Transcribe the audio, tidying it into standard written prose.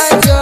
जो